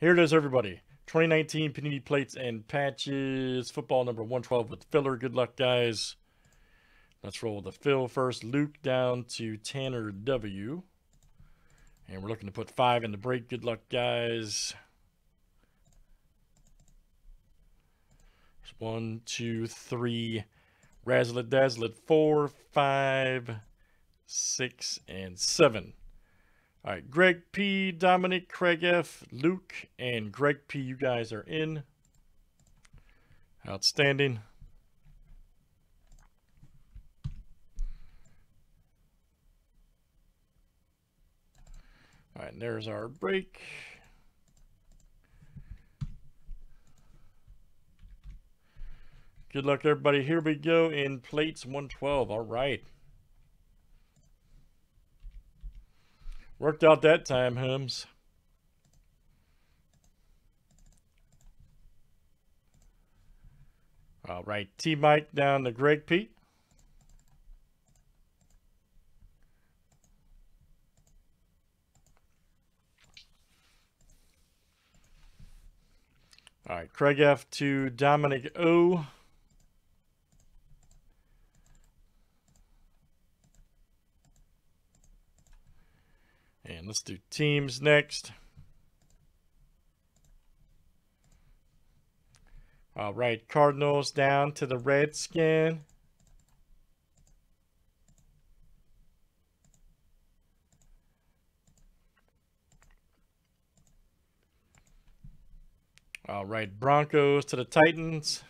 Here it is, everybody. 2019 Panini Plates and Patches. Football number 112 with filler. Good luck, guys. Let's roll with the fill first. Luke down to Tanner W. And we're looking to put 5 in the break. Good luck, guys. 1, 2, 3. Razzle it, dazzle it. 4, 5, 6, and 7. All right, Greg P, Dominic, Craig F, Luke, and Greg P, you guys are in. Outstanding. All right, and there's our break. Good luck, everybody. Here we go in Plates 112. All right. Worked out that time, Hems. All right, T-Mike down to Greg Pete. All right, Craig F to Dominic O. And let's do teams next. All right, Cardinals down to the Redskin. All right, Broncos to the Titans.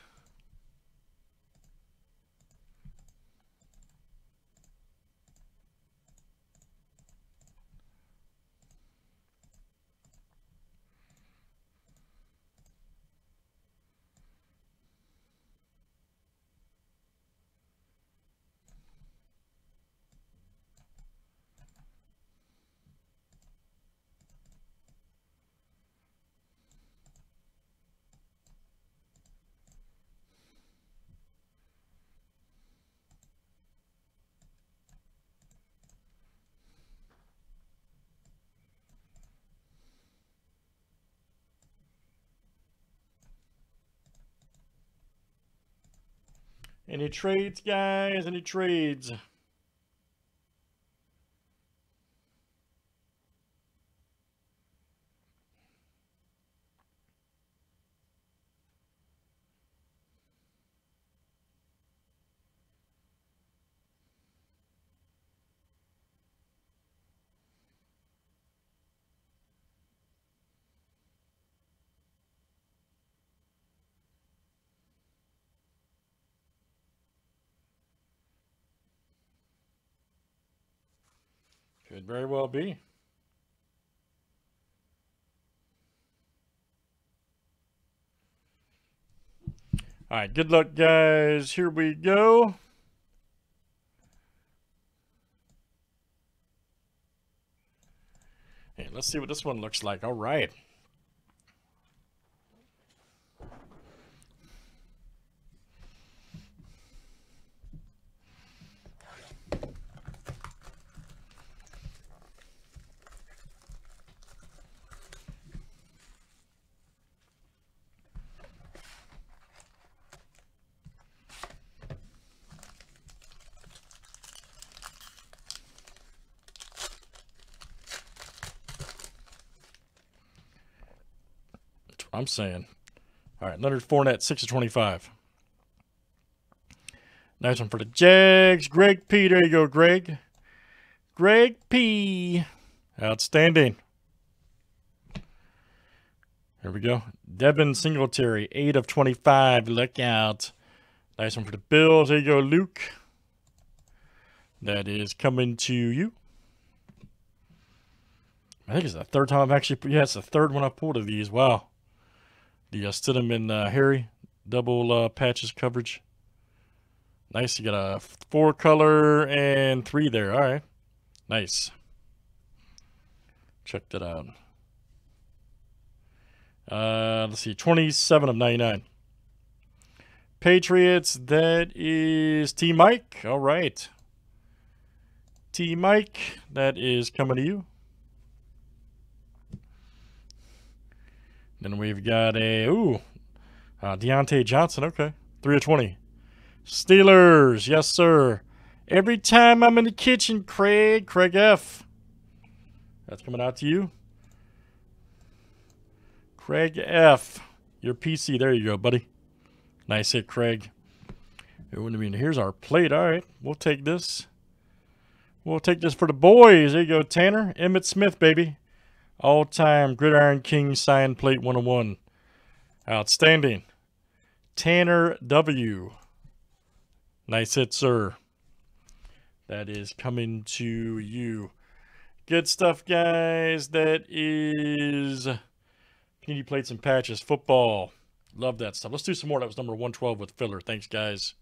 Any trades, guys? Any trades? Could very well be. All right, good luck, guys. Here we go. Hey, let's see what this one looks like. All right. I'm saying. All right, Leonard Fournette, 6/25. Nice one for the Jags. Greg P. There you go, Greg. Greg P. Outstanding. Here we go. Devin Singletary, 8/25. Look out. Nice one for the Bills. There you go, Luke. That is coming to you. I think it's the third time I've actually, yeah, it's the third one I pulled of these. Wow. The Stidham and Harry double patches coverage. Nice. You got a 4 color and 3 there. All right. Nice. Check that out. Let's see. 27/99. Patriots. That is T Mike. All right. T Mike. That is coming to you. Then we've got a, Deontay Johnson. Okay. 3/20. Steelers. Yes, sir. Every time I'm in the kitchen, Craig F. That's coming out to you. Craig F. Your PC. There you go, buddy. Nice hit, Craig. It wouldn't have been. Here's our plate. All right. We'll take this. We'll take this for the boys. There you go, Tanner. Emmitt Smith, baby. All-time Gridiron King signed plate 101. Outstanding. Tanner W. Nice hit, sir. That is coming to you. Good stuff, guys. That is Panini Plates and Patches football. Love that stuff. Let's do some more. That was number 112 with filler. Thanks, guys.